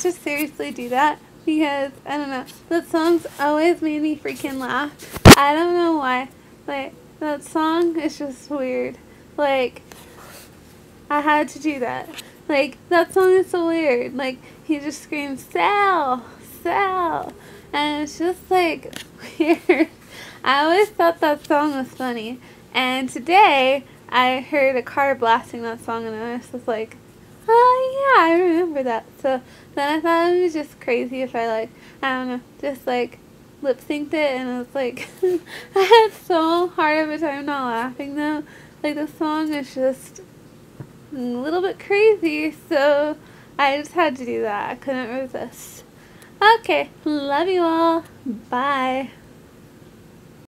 to seriously do that because, I don't know, that song's always made me freaking laugh. I don't know why. Like, that song is just weird. Like, I had to do that. Like, that song is so weird. Like, he just screams, "Sail! Sail!" And it's just, like, weird. I always thought that song was funny. And today, I heard a car blasting that song, and I was just like, oh yeah, I remember that. So then I thought it was just crazy if I, like, I don't know, just, like, lip-synced it, and I was like, I had so hard of a time not laughing, though. Like, the song is just a little bit crazy, so I just had to do that. I couldn't resist. Okay, love you all. Bye.